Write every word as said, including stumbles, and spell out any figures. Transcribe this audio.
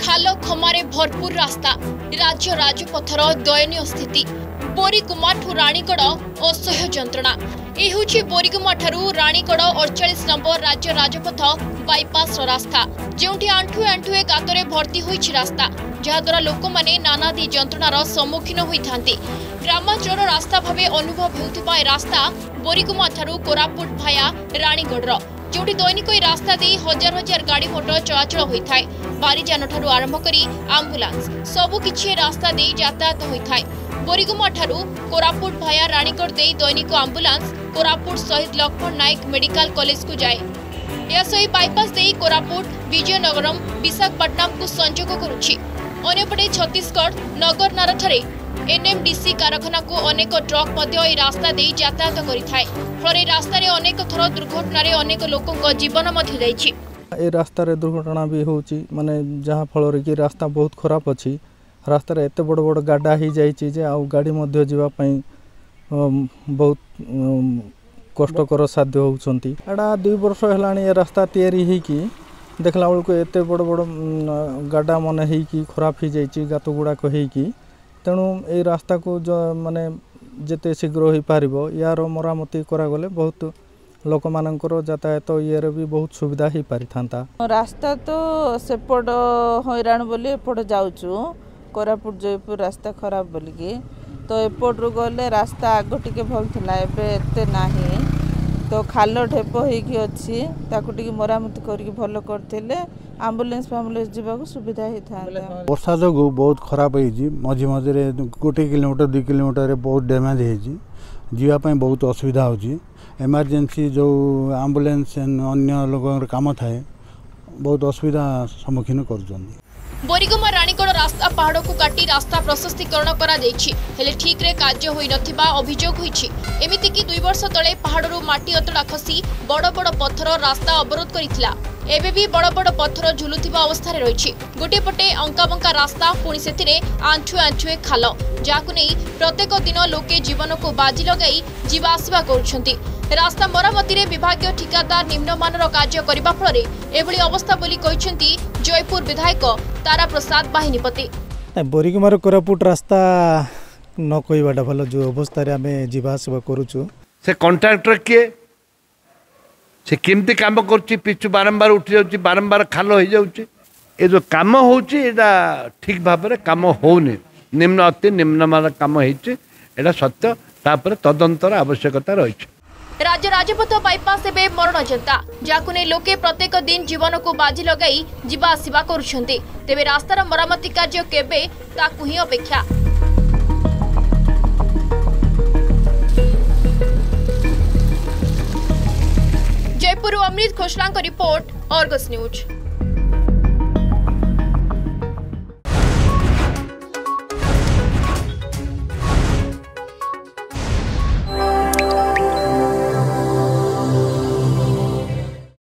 खाल खमारे भरपूर रास्ता राज्य राजपथर दयनीय स्थिति बोरीगुमाठू रानीगढ़ असह्य जंत्रणा। यह हूँ बोरीगुमाठू रानीगढ़ अड़चाश नंबर राज्य राजपथ बाईपास रास्ता जोठी आंठुए आंठुए गातरे भर्ती हो रास्ता जहाद्वारा लोक मैंने नानादी जंत्रणार सम्मुखीन होता ग्रामांचल रास्ता भाव अनुभव होता रास्ता बोरीगुमाठू कोरापुट भाया रानीगढ़ जोटी दैनिक रास्ता दे हजार हजार गाड़ी मोटर चलाचल होता है। बारिजान ठारू आरंभ करी आंबुलांस सबुकिछि रास्ता दे यातायात होता है। बोरीगुमाठू कोरापुट भाया रानीगढ़ दे दैनिक आंबुलांस कोरापुट शहीद लक्ष्मण नायक मेडिकल कॉलेज को जाए। यह सही बाईपास दे कोरापुट विजयनगरम विशाखापट्टनम को संजोग करुछि। अन्यपटे छत्तीसगढ़ नगरनारा ठारे एनएमडीसी कारखाना को अनेक ट्रक मध्य रास्ता दे यातायात करिथाय। फरे रास्ता रे अनेक थरो दुर्घटना रे अनेक लोक को जीवन मध्य जायछि। ए रास्ता रे दुर्घटना भी होछि माने जहां फल रे कि रास्ता बहुत खराब अछि। रास्ता रे एते बड़ बड़ गाडा ही जायछि जे आ गाड़ी मध्य जीवा पई बहुत कष्टकर साध्य होउछंती। एडा दो वर्ष हलाणी ए रास्ता तयारी हे कि देखला बल को एते बड़ बड़ गाडा मन हे कि खराब ही जायछि गातो गुडा को हे कि तेणु ये रास्ता को जो माने जिते शीघ्र हो पार यार मरामती करागले बहुत लोक मानकर यातायात तो ये भी बहुत सुविधा हो पारि था। रास्ता तो सेपट हैरान बोली एपट जाऊँ कोरापुट जयपुर रास्ता खराब बोलिकी तो एपटू गले रास्ता आग टे भल था एते ना तो खाल ढेप होती मरामती करते आम्बुलेंस फाम्बुलेंस जावाक सुविधा होता है। वर्षा जो बहुत खराब हो मझे मझे गोटे किलोमीटर दुई किलोमीटर बहुत डैमेज होवाई बहुत असुविधा होमरजेन्सी जो आम्बुलेंस अन्य लोक काम थाए बहुत असुविधा सम्मुखीन कर। बोरीगुमा रानीगढ़ रास्ता पहाड़ को काटी रास्ता प्रशस्तीकरण कराई ठीक रे कार्य हो अभियोग एमिति कि दुई वर्ष तले पहाड़रू माटी अतड़ा खसी बड़ बड़ पत्थर रास्ता अवरोध करितला। एबे भी बड़ बड़ पत्थर झुलुथिबा अवस्था रही गोटे पटे अंकाबंका रास्ता पुणी से आंठुए आंठुए खाल जाकु नै प्रत्येक दिन लोके जीवन को बाजी लगाई जीवाआसवा करुछंती। रास्ता मरामती विभागीय ठिकादार निम्नमानर कार्य करने फल एभली अवस्था बोली कहिसेंती जयपुर विधायक तारा प्रसाद बाहिनीपति। बोरीगुमार कोरापुट रास्ता न कहवाटा भल जो अवस्था आम जीवाआसवा करुचु से कंट्राक्टर किए से केमती काम कर पिछु बारंबार उठी जाऊँ बारंबार खाल हो जाऊँ ये जो कम होटा ठीक भाव में कम होनी निम्न अति निम्नमान कम होटा सत्य तापर तदंतर आवश्यकता रही। राज्य राजपथ बाईपास एवं मरण जनता जहाँ नहीं लोके प्रत्येक दिन जीवन को बाजी लगाई जावासवा करुंच तेज रास्तार मरामती कार्य केबे ताकु ही अपेक्षा। Jaipur Amrit Khosla report Argus news.